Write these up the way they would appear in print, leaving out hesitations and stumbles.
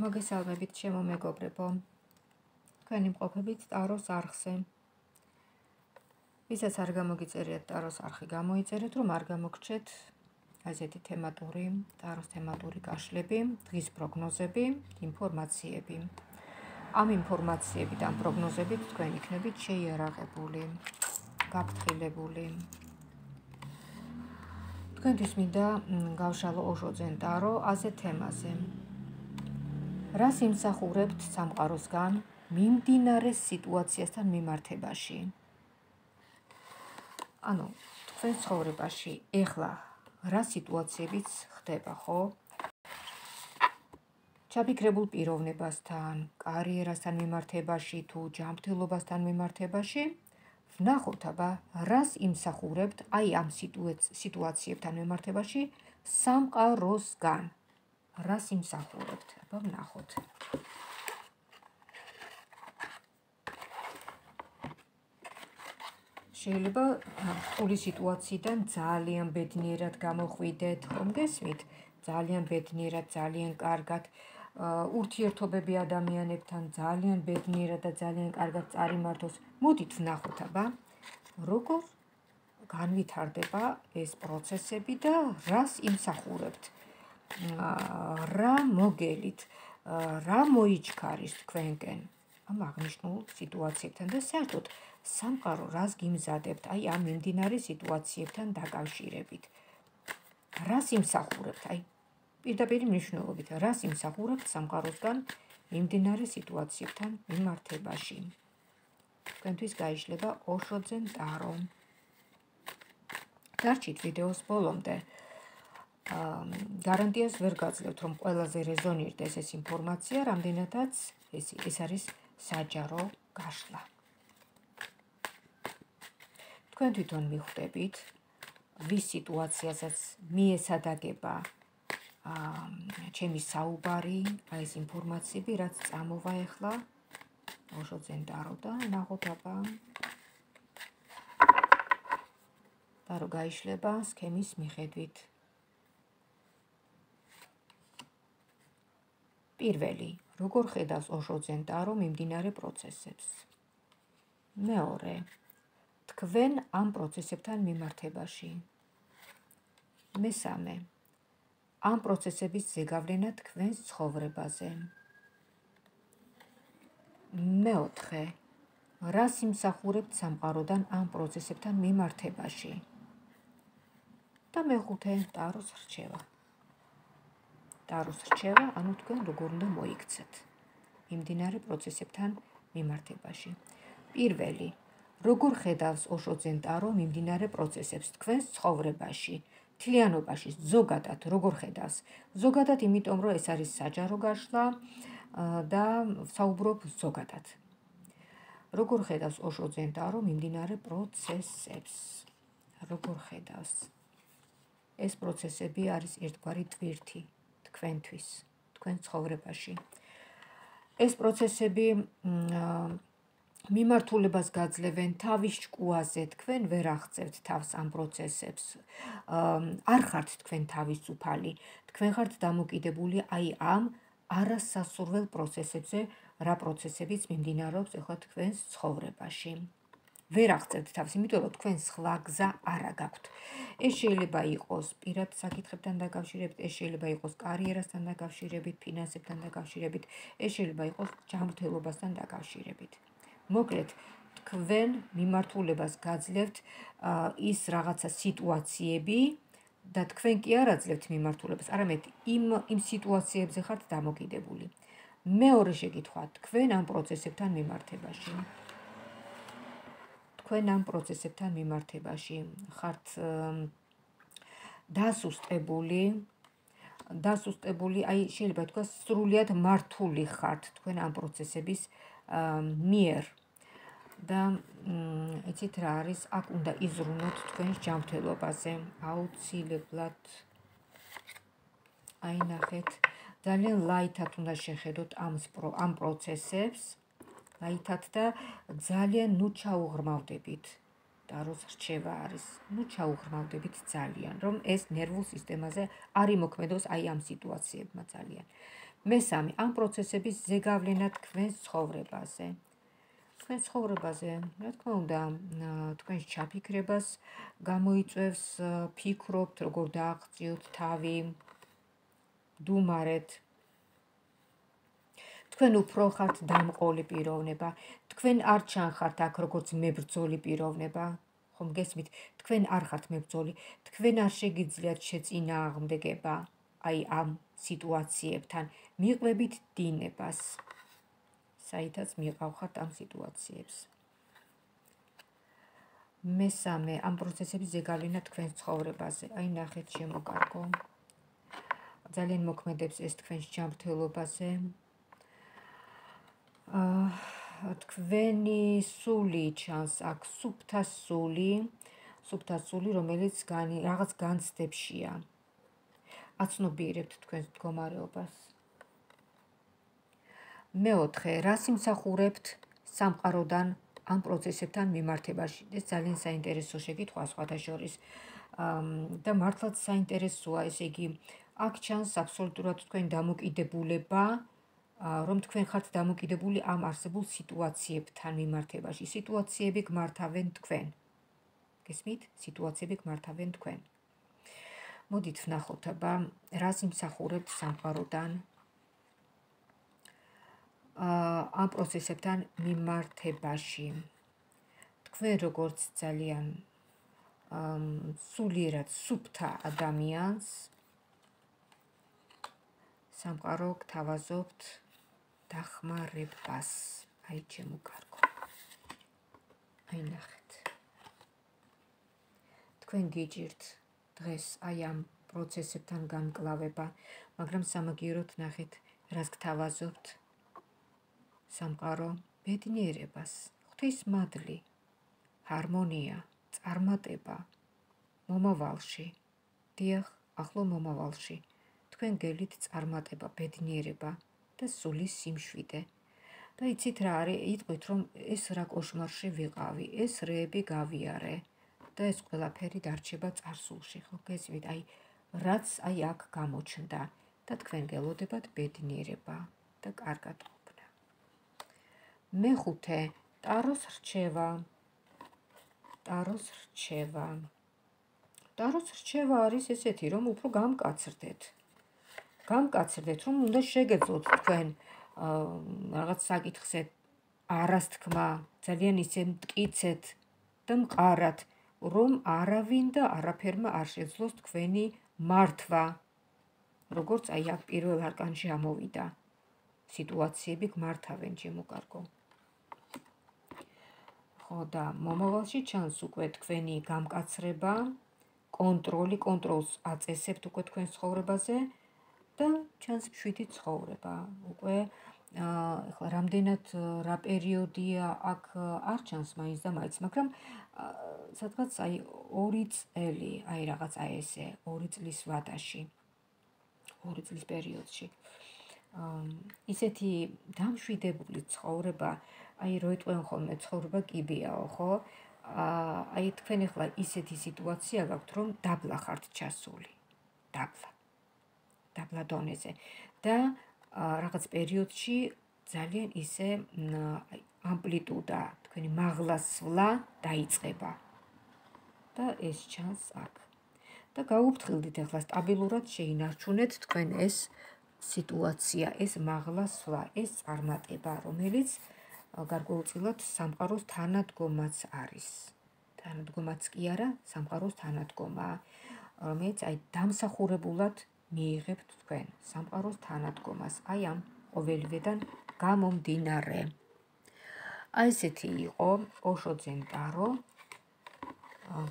მოგესალმებით ჩემო მეგობრებო. Თქვენი მყოფებით ტაროს არხზე. Ვისაც არ გამოგიწერიათ ტაროს არხი, გამოიწერეთ, რომ არ გამოგჩეთ ასეთი თემატური, ტაროს თემატური კაშლები, დღის პროგნოზები, ინფორმაციები. Ამ ინფორმაციებიდან პროგნოზებით თქვენ იქნებით შეიარაღებული, გაფრთხილებული. Თქვენთვის მინდა გავშალო ოშოძენ ტარო ასე თემაზე. რას იმსახურებთ სამყაროსგან მიმდინარე სიტუაციასთან მიმართებაში? ანუ თქვენ ცხოვრებაში ეხლა რა სიტუაციებიც ხდება, ხო? ჩაფიქრებულ პიროვნებასთან, კარიერასთან მიმართებაში თუ ჯანმრთელობასთან მიმართებაში, ვნახოთ აბა რას იმსახურებთ აი ამ სიტუაციებთან მიმართებაში სამყაროსგან. Რას იმსახურებთ? Აბა ვნახოთ. შეიძლება ყოველი სიტუაციიდან ძალიან ბედნიერად გამოხვიდეთ, რომ გესმით, ძალიან ბედნიერად, ძალიან კარგად ურთიერთობები ადამიანებთან ძალიან ბედნიერად და ძალიან კარგად წარიმართოს. მოდით ვნახოთ აბა, როგორ განვითარდება ეს პროცესები და რას იმსახურებთ? რა მოგელით, რა მოიჩქარის თქვენკენ ამ აღნიშნულ სიტუაციებთან და საერთოდ სამყარო რას გიმზადებთ აი ამ მიმდინარე სიტუაციებთან დაკავშირებით? რას იმსახურებთ? Ai პირდაპირ მნიშვნელობით რას იმსახურებთ სამყაროსგან მიმდინარე სიტუაციებთან მიმართებაში? Თქვენთვის გაიშლება ოშოძენ ტარო. Დარჩით ვიდეოს ბოლომდე. გარანტიას ვერ გაძლევთ, რომ ყველაზე რეზონირდეს ეს ინფორმაცია, რამდენადაც ეს არის საჯარო გაშლა. Თქვენ თვითონ მიხვდებით, ვის სიტუაციასაც მიესადაგება ჩემი საუბარი, აი ეს ინფორმაციები, რაც წამოვა ეხლა ოშოძენ ტარო და ნახოთ აბა. ტარო გაიშლება სქემის მიხედვით. პირველი, როგორ ხედავს ოშოძენ ტარო მიმდინარე პროცესებს? მეორე, თქვენ ამ პროცესებთან მიმართებაში. მესამე, ამ პროცესების ზეგავლენა თქვენს ცხოვრებაზე. მეოთხე, რას იმსახურებთ სამყაროდან ამ პროცესებთან მიმართებაში? და მეხუთე, ტაროს რჩევა. ტაროს რჩევა, ანუ თქვენ როგორ უნდა მოიქცეთ მიმდინარე პროცესებთან მიმართებაში. Პირველი, როგორ ხედავს ოშოძენ ტარო მიმდინარე პროცესებს თქვენს ცხოვრებაში? Თლიანობაში ზოგადად როგორ ხედავს? Ზოგადად, იმიტომ რომ ეს არის საჯარო გაშლა და საუბრობ ზოგადად. Როგორ ხედავს ოშოძენ ტარო მიმდინარე პროცესებს? Როგორ ხედავს? ეს პროცესები არის ერთგვარი ტვირთი თქვენთვის, თქვენ ცხოვრებაში. ეს პროცესები მიმართულებას გაძლევენ თავის ჭკუაზე, თქვენ ვერ აღწევთ თავს ამ პროცესებს. არ ხართ თქვენ თავისუფალი, თქვენ ხართ დამოკიდებული აი ამ არასასურველ პროცესებზე, რა პროცესებიც მიმდინარეობს ეხლა თქვენს ცხოვრებაში. ვერ აღწევთ თავს, იმიტომ რომ თქვენ სხვა გზა არ გაქვთ. ეს შეიძლება იყოს პირად საკითხებთან დაკავშირებით, ეს შეიძლება იყოს კარიერასთან დაკავშირებით, ფინანსებთან დაკავშირებით, ეს შეიძლება იყოს ჯანმრთელობასთან დაკავშირებით. Მოკლედ, თქვენ მიმართულებას გაძლევთ ის რაღაცა სიტუაციები და თქვენ კი არ აძლევთ მიმართულებას, არამედ იმ სიტუაციებზე ხართ დამოკიდებული. მეორე შეკითხვა, თქვენ ამ პროცესებთან მიმართებაში. Თქვენ ამ პროცესებთან მიმართებაში ხართ დასუსტებული. Ai შეიძლება თქვას სრულიად მართული ხართ თქვენ ამ პროცესების მიერ. და ეცით რა არის, აქ უნდა იზრუნოთ თქვენს ჯანმრთელობაზე აუცილებლად. Აი ნახეთ, ძალიან ლაითად უნდა შეხედოთ ამ პროცესებს, ლაითად და ძალიან ნუ ჩაუღრმავდებით. და როცა რჩევა არის, ну ჩაუღრმავდებით ძალიან, რომ ეს ნერვულ სისტემაზე არ იმოქმედოს აი ამ სიტუაციებმა ძალიან. მესამე, ამ პროცესების ზეგავლენა თქვენს ცხოვრებაზე. Თქვენს ცხოვრებაზე, რა თქმა უნდა, თქვენს ჩაფიქრებას გამოიწვევს, ფიქრობთ, როგორ დააღწიოთ თავი, დუმარეთ. Თქვენ უფრო ხართ დამყოლი პიროვნება, თქვენ არ ჩანხართ აქ როგორც მებრძოლი პიროვნება, ხომ გესმით, თქვენ არ ხართ მებრძოლი, თქვენ არ შეგიძლიათ შეწინააღმდეგება, აი ამ სიტუაციებთან, მიყვებით დინებას, საითაც მიყავხართ ამ სიტუაციებს. მესამე, ამ პროცესების ზეგავლენა თქვენს ცხოვრებაზე, აი ნახეთ შემოკარგო, ძალიან მოქმედებს ეს თქვენს ჯანმრთელობაზე. Თქვენი სული ჩანს აქ სუფთა სული რომელიც რაღაც განცდებშია აცნობიერებთ თქვენს მდგომარეობას მეოთხე რა სიმსახურებთ სამყაროდან ამ პროცესებთან მიმართებაში ეს ძალიან საინტერესო შეკითხვა სხვათა შორის და მართლაც საინტერესოა ესე იგი აქ ჩანს აბსოლუტურად თქვენ დამოკიდებულება რომ თქვენ ხართ დამოკიდებული ამ არსებულ სიტუაციებთან მიმართებაში. Სიტუაციები გმართავენ თქვენ. გესმით? Სიტუაციები გმართავენ თქვენ. მოდით ვნახოთ აბა, რას იმსახურებთ სამყაროდან ამ პროცესებთან მიმართებაში. Თქვენ როგორც ძალიან სულიერად სუფთა ადამიანს სამყარო გთავაზობთ დახმარებას აი ჩემო კარგო აი ნახეთ თქვენ გიჭირთ დღეს აი ამ პროცესებთან განკლავება მაგრამ სამაგიეროდ ნახეთ რას გთავაზობთ სამყარო ბედნიერებას ღვთისმადლი ჰარმონია წარმატება მომავალში დიახ ახლო მომავალში თქვენ გელით წარმატება ბედნიერება და სულის სიმშვიდე. Და იცით რა არის, იტყვით რომ ეს რა кошмарში ვიყავი, ეს რეები გავიარე და ეს ყველაფერი დარჩება წარსულში, ხო გესმით? Აი რაც აი აქ გამოჩნდა და თქვენ გელოდებათ ბედნიერება და კარგად ყოფნა. მეხუთე, ტაროს რჩევა. ტაროს რჩევა არის ესეთი, რომ უფრო გამკაცრდეთ. Გამკაცრდეთ, რომ უნდა შეგეძლოთ თქვენ რაღაც საკითხზე არას თქმა, ძალიან ისე მტკიცეთ და მყარად, რომ არავინ და არაფერმა არ შეძლოს თქვენი მართვა, როგორც აი აქ პირველ არკანში ამოვიდა. Სიტუაციები გმართავენ ჩემო კარგო. ხო და მომავალში ჩანს უკვე თქვენი გამკაცრება, კონტროლი, კონტროლს აწესებთ უკვე თქვენ ცხოვრებაზე. Და ჩანს მშვიდი ცხოვრება. Უკვე ახლა რამდენად რა პერიოდია აქ არ ჩანს მაინც და მაინც, მაგრამ სადღაც აი 2 წელი, აი რაღაც აი ესე 2 წლის ვადაში. 2 წლის პერიოდში. Ისეთი დამშვიდებული ცხოვრება, აი რო იტყვენ ხოლმე ცხოვრება კიბეაო, ხო? აი თქვენ ახლა ისეთი სიტუაცია გაქვთ, რომ დაბლა ხართ ჩასული. დაბლა დონეზე და რაღაც პერიოდში ძალიან ისე ამპლიტუდა თქვენი მაღლასვლა დაიწყება და ეს ჩანს აქ და გაუფრთხილდით ახლა სტაბილურად შეინარჩუნეთ თქვენ ეს სიტუაცია ეს მაღლასვლა ეს წარმატება რომელიც გარკვეულწილად სამყაროს თანადგომაც არის თანადგომაც კი არა სამყაროს თანადგომა რომელიც აი დამსახურებულად მიიღებთ თქვენ სამყაროს თანადგომას აი ამ ყოველივედან გამომდინარე აი ესეთი იყო ოშოძემ ტარო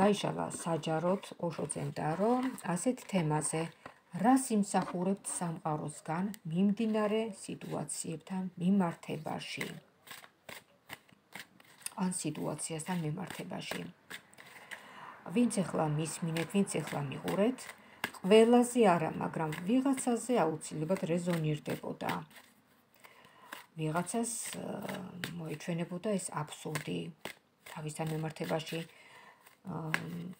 გაიშალა საჯაროდ ოშოძემ ტარო ასეთ თემაზე რას იმსახურებთ სამყაროსგან მიმდინარე სიტუაციებთან მიმართებაში ან სიტუაციასთან მიმართებაში ვინც ეხლა მიყურეთ ველაზე არა, მაგრამ ვიღაცაზე აუცილებლად რეზონირდებოდა. ვიღაცას მოეჩვენებოდა ეს აბსურდი თავის მემართებაში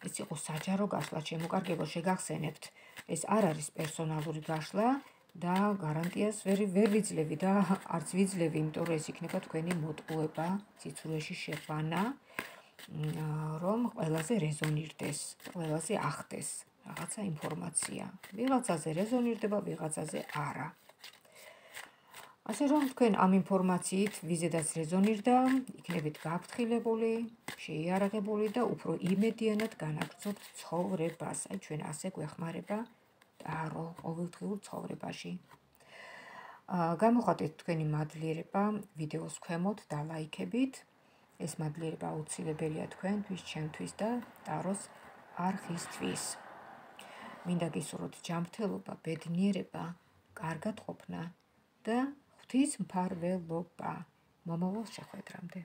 Este o sajară gașla, ce măcar găboșe gaxenept. Este araris personalul gașla, da, garantia sferi vervițlevi, da, arțvițlevi, întoresi, knepat cu eni mod ueba, țițureși șepana, rom, elase rezonirtes, elase ahtes, ragața informația. Virațaze rezonirteba, virațaze ara. Așa rom, că am informațiit, vizedați rezonirda, iknevit gaptkhileboli, შეიარაღებული და უფრო იმედიანად განაგრძობთ ცხოვრებას, აი ჩვენ ასე გვეხმარება დაარო ყოველდღიურ ცხოვრებაში. Გამოხატეთ თქვენი მადლიერება ვიდეოს ქვემოთ დალაიქებით. ეს მადლიერება აუცილებელია თქვენთვის, ჩემთვის და დააროს არხისთვის. მინდა გისურვოთ ჯანმრთელობა, ბედნიერება, კარგად ყოფნა და ღვთის მფარველობა. მომავალ შეხვედრამდე.